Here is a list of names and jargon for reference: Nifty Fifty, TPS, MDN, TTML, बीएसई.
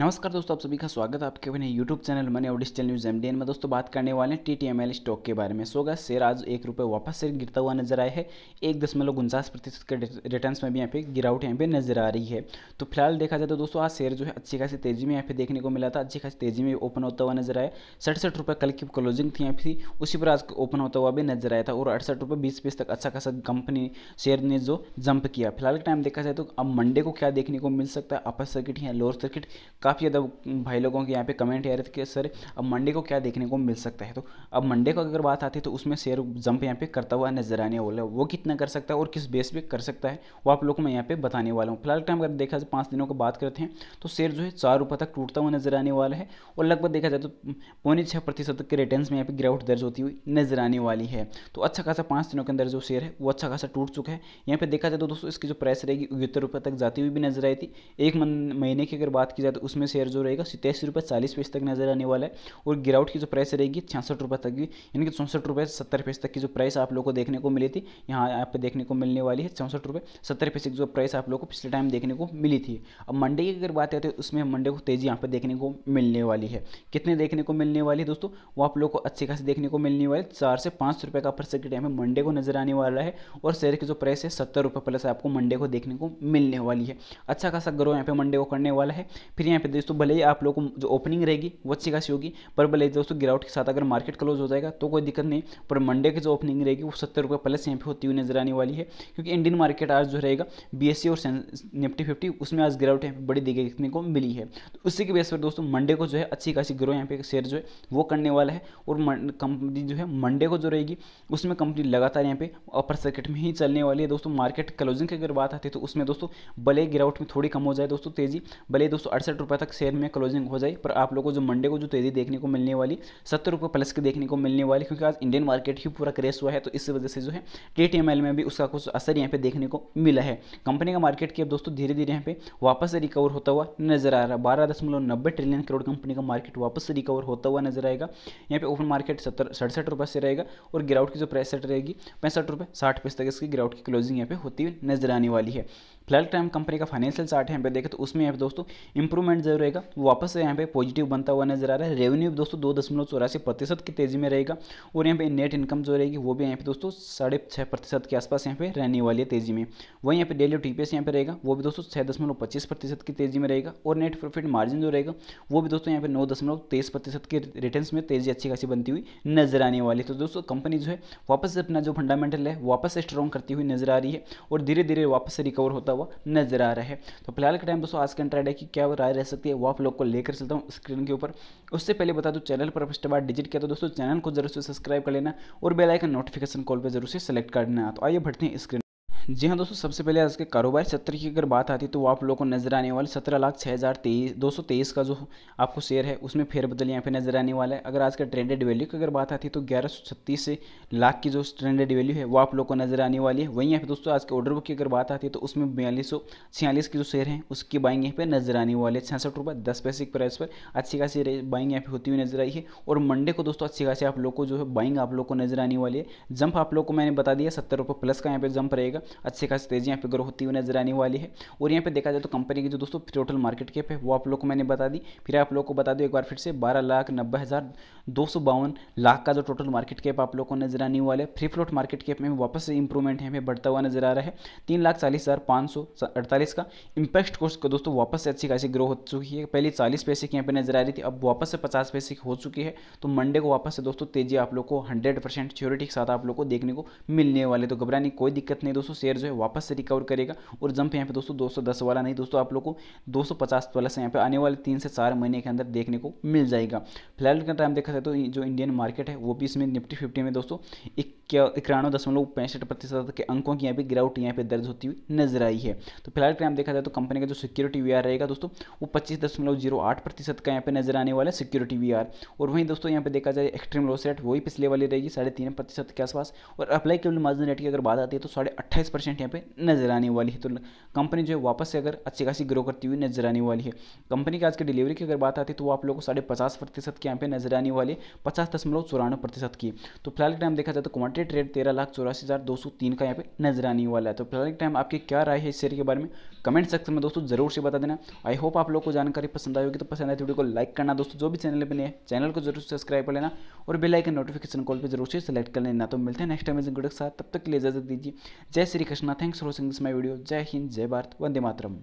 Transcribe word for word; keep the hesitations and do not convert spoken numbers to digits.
नमस्कार दोस्तों, आप सभी का स्वागत है आपके अपने YouTube channel money of digital news MDN में। दोस्तों बात करने वाले हैं टीटीएमएल स्टॉक के बारे में। सोगा शेयर आज एक रुपये वापस से गिरता हुआ नजर आया है। एक दशमलव उनचास प्रतिशत के रिटर्न्स में भी यहाँ पे गिरावट यहाँ पे नजर आ रही है। तो फिलहाल देखा जाए तो दोस्तों आज शेयर जो है अच्छी खासी तेजी में यहाँ पे देखने को मिला था, अच्छी खासी तेजी में ओपन होता हुआ नजर आया। सड़सठ रुपये कल की क्लोजिंग थी यहाँ पे, उसी पर आज ओपन होता हुआ भी नजर आया था और अड़सठ रुपये बीस पैसे तक अच्छा खासा कंपनी शेयर ने जो जंप किया। फिलहाल के टाइम देखा जाए तो अब मंडे को क्या देखने को मिल सकता है, अपर सर्किट या लोअर सर्किट। काफ़ी ज़्यादा भाई लोगों के यहाँ पे कमेंट आ रहे थे कि सर अब मंडे को क्या देखने को मिल सकता है। तो अब मंडे को अगर बात आती है तो उसमें शेयर जंप यहाँ पे करता हुआ नजर आने वाला है। वो कितना कर सकता है और किस बेस पे कर सकता है वो आप लोग को मैं यहाँ पे बताने वाला हूँ। फिलहाल टाइम अगर देखा जाए पाँच दिनों की बात करते हैं तो शेयर जो है चार रुपये तक टूटता हुआ नजर आने वाला है और लगभग देखा जाए तो पौने छः प्रतिशत तक के रिटर्न में यहाँ पे गिरावट दर्ज होती हुई नजर आने वाली है। तो अच्छा खासा पाँच दिनों के अंदर जो शेयर है वो अच्छा खासा टूट चुका है। यहाँ पे देखा जाए तो दोस्तों इसकी जो प्राइस रहेगी इकहत्तर रुपये तक जाती हुई भी नजर आई थी। एक महीने की अगर बात की जाए तो उसमें शेयर जो रहेगा सतासी रुपये चालीस पैसे तक नजर आने वाला है और गिरावट की जो प्राइस रहेगी छियासठ रुपये तक की, यानी कि चौंसठ रुपये सत्तर पैसे तक की जो प्राइस आप लोगों को देखने को मिली थी यहाँ यहाँ पे देखने को मिलने वाली है। चौंसठ रुपये सत्तर पैसे की जो प्राइस आप लोगों को पिछले टाइम देखने को मिली थी। अब मंडे की अगर बात आती है तो उसमें मंडे को तेजी यहाँ पर देखने को मिलने वाली है। कितने देखने को मिलने वाली है दोस्तों, वो आप लोग को अच्छी खासी देखने को मिलने वाली है। चार से पाँच रुपये का अपर सर्किट यहाँ पर मंडे को नजर आने वाला है और शेयर की जो प्राइस है सत्तर रुपये प्लस आपको मंडे को देखने को मिलने वाली है। अच्छा खासा ग्रो यहाँ पर मंडे को करने वाला है। फिर यहाँ पे दोस्तों भले ही आप लोगों को जो ओपनिंग रहेगी वो अच्छी खासी होगी, पर भले दोस्तों गिरावट के साथ अगर मार्केट क्लोज हो जाएगा तो कोई दिक्कत नहीं, पर मंडे की जो ओपनिंग रहेगी वो सत्तर रुपये प्लस यहाँ पे होती हुई नजर आने वाली है। क्योंकि इंडियन मार्केट आज जो रहेगा बीएसई और निफ्टी फिफ्टी उसमें आज गिरावट यहाँ पे बड़ी देखने को मिली है। तो उसी के बेस पर दोस्तों मंडे को जो है अच्छी खासी ग्रो यहाँ पे शेयर जो है वो करने वाला है और कंपनी जो है मंडे को जो रहेगी उसमें कंपनी लगातार यहाँ पे अपर सर्किट में ही चलने वाली है। दोस्तों मार्केट क्लोजिंग की अगर बात आती है तो उसमें दोस्तों भले गिरावट में थोड़ी कम हो जाए दोस्तों तेजी, भले दोस्तों अड़सठ रुपये तक शेयर में क्लोजिंग हो जाए, पर आप लोगों को जो मंडे को जो तेजी देखने को मिलने वाली सत्तर रुपये प्लस की देखने को मिलने वाली, क्योंकि आज इंडियन मार्केट ही पूरा क्रेश हुआ है। तो इस वजह से जो है टीटीएमएल में भी उसका कुछ असर यहाँ पे देखने को मिला है। कंपनी का मार्केट की अब दोस्तों धीरे धीरे यहाँ पे वापस से रिकवर होता हुआ नजर आ रहा है। बारह दशमलव नब्बे ट्रिलियन करोड़ कंपनी का मार्केट वापस से रिकवर होता हुआ नजर आएगा। यहाँ पे ओपन मार्केट सत्तर सड़सठ रुपये से रहेगा और गिरावट की जो प्राइस सेट रहेगी पैंसठ रुपये साठ पैसे तक इसकी गिरावट की क्लोजिंग यहाँ पे होती हुई नजर आने वाली है। फिलहाल टाइम कंपनी का फाइनेंशियल चार्ट यहाँ पे देखें तो उसमें यहाँ पे दोस्तों इंप्रूवमेंट जो रहेगा वो वापस से यहाँ पे पॉजिटिव बनता हुआ नजर आ रहा है। रेवेन्यू दोस्तों दो दशमलव चौरासी प्रतिशत की तेजी में रहेगा और यहाँ पे नेट इनकम जो रहेगी वो भी यहाँ पे दोस्तों साढ़े छः प्रतिशत के आसपास यहाँ पे रहने वाली है तेजी में। वहीं यहाँ पे डेली टीपीएस यहाँ पे रहेगा वो भी दोस्तों छः दशमलव पच्चीस प्रतिशत की तेजी में रहेगा और नेट प्रॉफिट मार्जिन जो रहेगा वो भी दोस्तों यहाँ पे नौ दशमलव तेईस प्रतिशत के रिटर्न्स में तेजी अच्छी खासी बनती हुई नजर आने वाली है। तो दोस्तों कंपनी जो है वापस से अपना जो फंडामेंटल है वापस से स्ट्रॉन्ग करती हुई नजर आ रही है और धीरे धीरे वापस से रिकवर होता हुआ नजर आ रहा है। तो फिलहाल के टाइम दोस्तों आज का इंट्राडे की क्या राय रह सकती है वो आप लोग को लेकर चलता हूँ स्क्रीन के ऊपर। उससे पहले बता दूं चैनल पर फर्स्ट बार डिजिट किया तो दोस्तों चैनल को जरूर से सब्सक्राइब कर लेना और बेल आइकन नोटिफिकेशन कॉल पर जरूर से सेलेक्ट कर देना। तो आइए बढ़ते हैं स्क्रीन। जी हाँ दोस्तों, सबसे पहले आज के कारोबार सत्र की अगर बात आती है तो वो आप लोगों को नजर आने वाले सत्रह लाख छः हज़ार तेईस दो सौ तेईस का जो आपको शेयर है उसमें फेरबदल यहाँ पे नजर आने वाला है। अगर आज का ट्रेंडेड वैल्यू की अगर बात आती है तो ग्यारह सौ छत्तीस लाख की जो ट्रेंडेड वैल्यू है वो आप लोगों को नजर आने वाली है। वहीं यहाँ पे दोस्तों आज के ऑर्डर बुक की अगर बात आती है तो उसमें बयालीस सौ छियालीस की जो शेयर है उसकी बाइंग यहाँ पे नजर आने वाली है। छियासठ रुपये दस पैसे की प्राइस पर अच्छी खासी बाइंग यहाँ पे होती हुई नजर आई है और मंडे को दोस्तों अच्छी खासी आप लोग को जो है बाइंग आप लोग को नजर आने वाली है। जंप आप लोग को मैंने बता दिया सत्तर रुपये प्लस का यहाँ पे जंप रहेगा, अच्छी खासी तेजी यहाँ पे ग्रो होती हुई नजर आने वाली है। और यहाँ पे देखा जाए तो कंपनी की जो दोस्तों टोटल मार्केट कैप है वो आप लोग को मैंने बता दी। फिर आप लोग को बता दो एक बार फिर से बारह लाख नब्बे हज़ार दो सौ बावन लाख का जो टोटल मार्केट कैप आप लोग को नजर आने वाला है। फ्री फ्लोट मार्केट कैप में वापस से इंप्रूवमेंट यहाँ पे बढ़ता हुआ नजर आ रहा है। तीन लाख चालीस हज़ार पाँच सौ अड़तालीस का इंपैक्ट कोर्स को दोस्तों वापस से अच्छी खासी ग्रो हो चुकी है। पहले चालीस पैसे की यहाँ पे नजर आ रही थी, अब वापस से पचास पैसे की हो चुकी है। तो मंडे को वापस से दोस्तों तेजी आप लोग को हंड्रेड परसेंट सिक्योरिटी के साथ आप लोग को देखने को मिलने वाले। तो घबराने कोई दिक्कत नहीं दोस्तों, शेयर जो है वापस से रिकवर करेगा और जंप यहाँ पे दोस्तों दो सौ दस वाला नहीं दोस्तों आप लोग को दो सौ पचास वाला से यहाँ पे आने वाले तीन से चार महीने के अंदर देखने को मिल जाएगा। फिलहाल का टाइम देखा जाए तो जो इंडियन मार्केट है वो भी इसमें निफ्टी फिफ्टी में दोस्तों इक्यानवे दशमलव पैंसठ प्रतिशत के अंकों की यहाँ पे गिरावट यहाँ पे दर्ज होती हुई नजर आई है। तो फिलहाल टाइम देखा जाए तो कंपनी का जो सिक्योरिटी वी आर रहेगा दोस्तों वो पच्चीस दशमलव जीरो आठ प्रतिशत का यहाँ पे नजर आने वाला है सिक्योरिटी वी आर। और वहीं दोस्तों यहाँ पे देखा जाए एक्सट्रीम लॉस रेट वही पिछले वाली रहेगी साढ़े तीन प्रतिशत के आसपास और अप्लाईकेबल मार्जिन रेट की अगर बात आती है तो साढ़े अट्ठाईस परसेंट यहाँ पे नजर आने वाली है। तो कंपनी जो है वापस से अगर अच्छी खासी ग्रो करती हुई नजर आने वाली है। कंपनी की आज की डिलीवरी की अगर बात आती है तो वो आप लोगों को साढ़े पचास प्रतिशत के यहाँ पे नजर आने वाली है, पचास दशमलव चौरानवे प्रतिशत की। तो फिलहाल के टाइम देखा जाए तो क्वांटिटी ट्रेड तेरह लाख चौरासी हज़ार दो सौ तीन का यहाँ पे नजर आने वाला है। तो फिलहाल के टाइम आपकी क्या राय है इस शेयर के बारे में कमेंट सेक्शन में दोस्तों जरूर से बता देना। आई होप आप लोग को जानकारी पसंद आई होगी, तो पसंद आए वीडियो को लाइक करना दोस्तों, जो भी चैनल पर नए चैनल को जरूर सब्सक्राइब कर लेना और बेल आइकन नोटिफिकेशन कॉल पर जरूर से सेलेक्ट कर लेना। तो मिलते हैं नेक्स्ट टाइम वीडियो के साथ, तब तक के लिए इजाजत दीजिए। जय Shri Krishna, thanks for watching this my video. जय हिंद, जय भारत, वंदे मातरम।